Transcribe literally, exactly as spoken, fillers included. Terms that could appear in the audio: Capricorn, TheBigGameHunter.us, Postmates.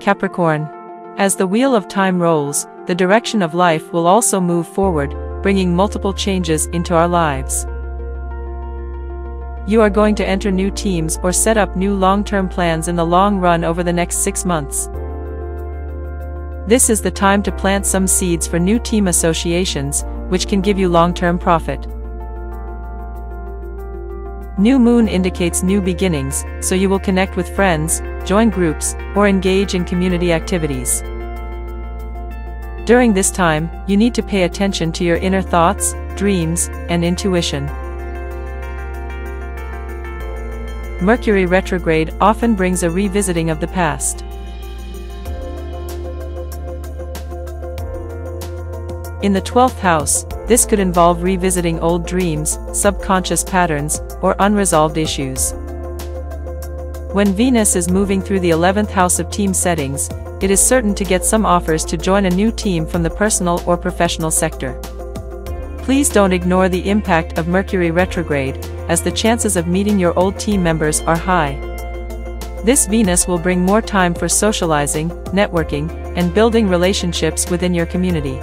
Capricorn. As the wheel of time rolls, the direction of life will also move forward, bringing multiple changes into our lives. You are going to enter new teams or set up new long-term plans in the long run over the next six months. This is the time to plant some seeds for new team associations, which can give you long-term profit. New moon indicates new beginnings, so you will connect with friends, join groups, or engage in community activities. During this time, you need to pay attention to your inner thoughts, dreams, and intuition. Mercury retrograde often brings a revisiting of the past. In the twelfth house, this could involve revisiting old dreams, subconscious patterns, or unresolved issues. When Venus is moving through the eleventh house of team settings, it is certain to get some offers to join a new team from the personal or professional sector. Please don't ignore the impact of Mercury retrograde, as the chances of meeting your old team members are high. This Venus will bring more time for socializing, networking, and building relationships within your community.